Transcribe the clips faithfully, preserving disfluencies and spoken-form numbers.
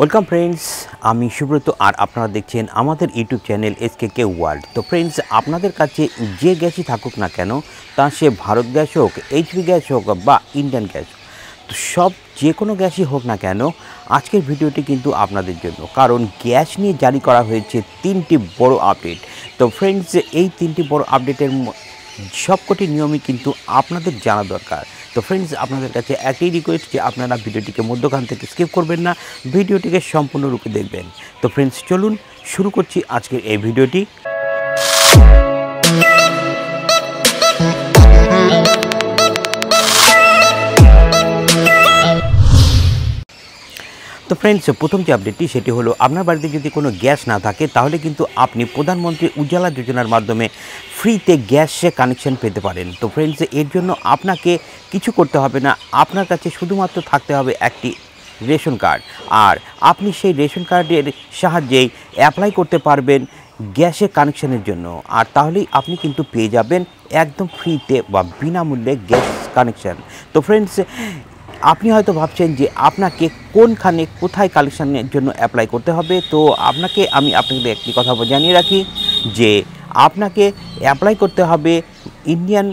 Welcome friends आमी सुब्रत और आपनारा देखें आमादेर यूट्यूब चैनल एसकेके वर्ल्ड। तो फ्रेंड्स आपनादेर काछे जे गैसई थाकुक ना केन ता से भारत गैस होक, एचपी गैस होक बा इंडियान गैस होक, तो सब जे कोनो गैसई होक ना केन आजकेर भिडियोटी किन्तु आपनादेर जोन्नो, कारण गैस निये जारी करा हयेछे तीनटी बड़ो आपडेट। तो फ्रेंड्स एई तीनटी बड़ो आपडेटेर सबकटी नियमई किन्तु आपनादेर जाना दरकार। तो फ्रेंड्स आपनादेर काछे एकई रिक्वेस्ट जे आपनारा भिडियोटिके मध्यखान थेके स्किप करबेन ना, भिडियोटिके सम्पूर्णरूपे देखबेन। तो फ्रेंड्स चलुन शुरू करछि आजकेर एई भिडियोटी। तो फ्रेंड्स प्रथम जो आपडेटटी सेटी हलो, आपनार बाड़ीते जोदि कोनो गैस ना थाके ताहले किन्तु आपनी प्रधानमंत्री उजाला योजनार माध्यमे फ्रीते गैस से कानेक्शन पेते पारेन। तो फ्रेंड्स एर जोन्नो आपनाके किछु करते हबे ना, आपनार काछे शुधुमात्र थाकते हबे एकटी रेशन कार्ड, और आपनी सेई रेशन कार्डेर साहाय्ये अप्लाई करते पारबेन गैसे कानेक्शनेर जोन्नो, आर ताहलेई आपनी किन्तु पेये जाबेन एकदम फ्रीते बा बिनामूल्ये गैस कानेक्शन। तो फ्रेंड्स আপনি হয়তো ভাবছেন যে আপনাকে কোনখানে কোথায় কালেকশনের জন্য অ্যাপ্লাই করতে হবে। তো আপনাকে আমি আপনাদের একটি কথা জানিয়ে রাখি যে আপনাকে অ্যাপ্লাই করতে হবে ইন্ডিয়ান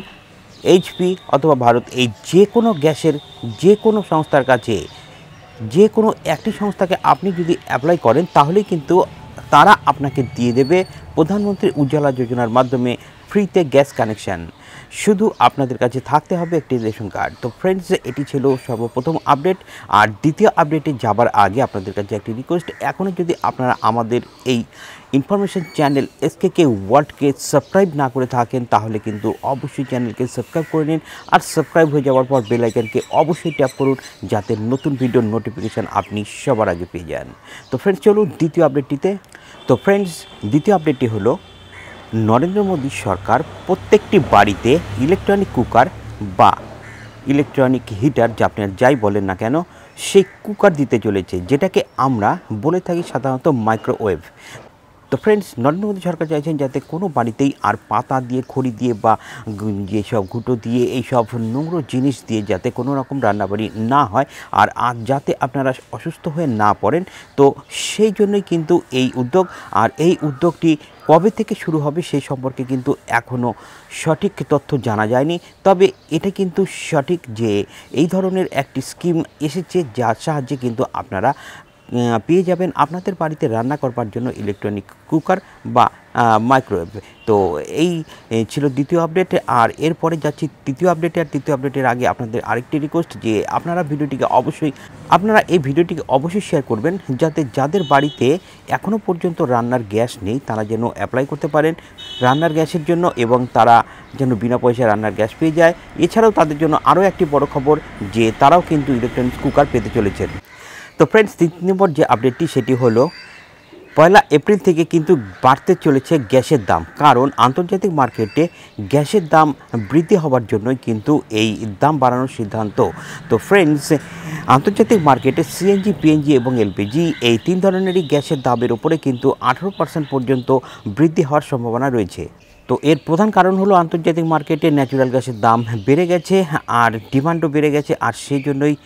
এইচপি অথবা ভারত এই যে কোনো গ্যাসের যে কোনো সংস্থার কাছে, যে কোনো একটি সংস্থাকে আপনি যদি অ্যাপ্লাই করেন তাহলেই কিন্তু তারা আপনাকে দিয়ে দেবে প্রধানমন্ত্রী উজ্জ্বলা যোজনার মাধ্যমে ফ্রিতে গ্যাস কানেকশন। শুধু আপনাদের কাছে থাকতে হবে একটি রেশন কার্ড। তো ফ্রেন্ডস এটি ছিল সর্বপ্রথম আপডেট। আর দ্বিতীয় আপডেটে যাবার আগে আপনাদের কাছে একটি রিকোয়েস্ট, এখনও যদি আপনারা আমাদের এই ইনফরমেশন চ্যানেল এসকেকে ওয়ার্ল্ডকে সাবস্ক্রাইব না করে থাকেন তাহলে কিন্তু অবশ্যই চ্যানেলকে সাবস্ক্রাইব করে নিন, আর সাবস্ক্রাইব হয়ে যাওয়ার পর বেল আইকনকে অবশ্যই ট্যাপ করুন যাতে নতুন ভিডিওর নোটিফিকেশান আপনি সবার আগে পেয়ে যান। তো ফ্রেন্ডস চলুন দ্বিতীয় আপডেটটিতে। তো ফ্রেন্ডস দ্বিতীয় আপডেটটি হলো नरेंद्र मोदी सरकार प्रत्येकटी बाड़ीते इलेक्ट्रनिक कुकार बा इलेक्ट्रनिक हिटार जा अपना जाई बोलें ना केन से कुकार दीते चलेछे, जेटाके आमरा बोले थाकि साधारणत माइक्रोवेव। तो फ्रेंड्स नरेंद्र मोदी सरकार चाइछेन जाते कोनो बाड़ीतेई आर पाता दिए खड़ी दिए बा ये सब घुटो दिए ये सब नोंग्रो जिनिस दिए जाते कोनो रकम रान्नाबाड़ी ना हय, आर आज जाते आपनारा असुस्थ हये ना पड़ेन। तो सेई जोन्नोई किन्तु एई उद्योग, आर एई उद्योगटी कब थेके शुरू होबे सेई सम्पर्के किन्तु एखोनो सठिक तथ्य जाना जायनि, तबे एटा किन्तु सठिक जे एई धरनेर एकटी स्किम एसेछे जार साहाज्ये किन्तु आपनारा পেয়ে যাবেন আপনাদের বাড়িতে রান্না করবার জন্য ইলেকট্রনিক কুকার বা মাইক্রোওয়েভ। তো এই ছিল দ্বিতীয় আপডেট। আর এরপরে যাচ্ছি তৃতীয় আপডেটে। আর তৃতীয় আপডেটের আগে আপনাদের আরেকটি রিকোয়েস্ট যে আপনারা ভিডিওটিকে অবশ্যই আপনারা এই ভিডিওটিকে অবশ্যই শেয়ার করবেন যাতে যাদের বাড়িতে এখনও পর্যন্ত রান্নার গ্যাস নেই তারা যেন অ্যাপ্লাই করতে পারেন রান্নার গ্যাসের জন্য, এবং তারা যেন বিনা পয়সায় রান্নার গ্যাস পেয়ে যায়। এছাড়াও তাদের জন্য আরও একটি বড় খবর যে তারাও কিন্তু ইলেকট্রনিক কুকার পেতে চলেছেন। तो फ्रेंड्स तीन नम्बर जो आपडेटी सेटी हलो पहला एप्रिल थेके किन्तु बाड़ते चलेछे गैसेर दाम, कारण आंतर्जातिक मार्केटे गैसेर दाम बृद्धि होवार जोन्नोई किन्तु एई दाम बाड़ानोर सिद्धान्त। तो फ्रेंड्स आंतर्जातिक मार्केटे सीएनजी, पीएनजी एबं एलपीजी एई तीन धरनेरई गैसेर दामेर उपरे किन्तु अठारो पार्सेंट पर्यन्त बृद्धि होवार सम्भावना रयेछे। तो एर प्रधान कारण हलो आंतर्जातिक मार्केटे न्याचुराल गैसेर दाम बेड़े गेछे आर डिमांडो बेड़े गेछे, आर सेई जोन्नोई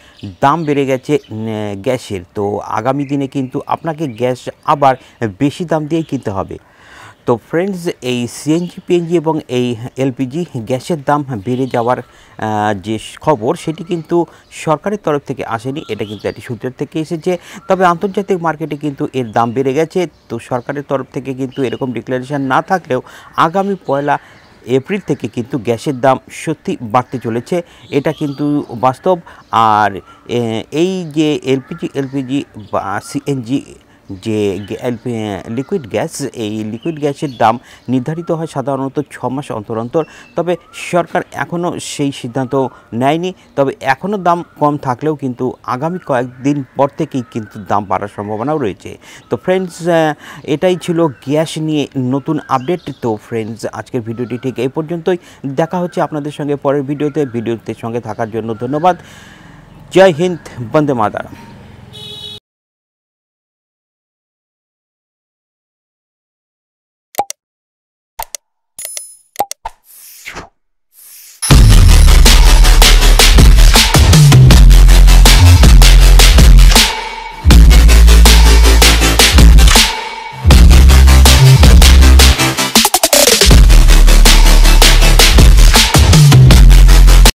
दाम बेड़े गेछे गैसेर। तो आगामी दिने किन्तु आपनाके गैस आबार बेशी दाम दिये किनते होबे। तो फ्रेंड्स ये सीएनजी, पीएनजी और एलपीजी गैसर दाम बेड़े जावार जे खबर सेटी किन्तु सरकार तरफ थेके आसेनी, एटा किन्तु एकटी सूत्र थेके एसेछे। तबे आंतर्जातिक मार्केटे किन्तु एर दाम बेड़े गेछे। तो सरकार तरफ थेके किन्तु एरकम डिक्लारेशन ना थाकलेओ आगामी पयला एप्रिल थेके किन्तु गैसर दाम सत्यि बाड़ते चलेछे, एटा किन्तु वास्तव। आर एई जे एलपीजी, एलपीजी बा सीएनजी जे एलपी लिक्विड गैस ये लिक्विड गैसर दाम निर्धारित है साधारणत छ मास अंतर अंतर, तबे सरकार एखोनो सेई सिद्धांत नेयनि। तबे एखोनो दाम कम थाकलेओ किन्तु आगामी कयेकदिन पर थेकेई किन्तु दाम बाड़ार सम्भावनाओ रयेछे। तो फ्रेंड्स एटाई छिलो गैस निये नतून आपडेट। तो फ्रेंड्स आजकेर भिडियोटी ठीक एई पर्यन्तই। देखा हच्छे आपनादेर संगे परेर भिडियोते। भिडियोते संगे थाकार जोन्नो धन्यवाद। जय हिंद, बंदे मातरम।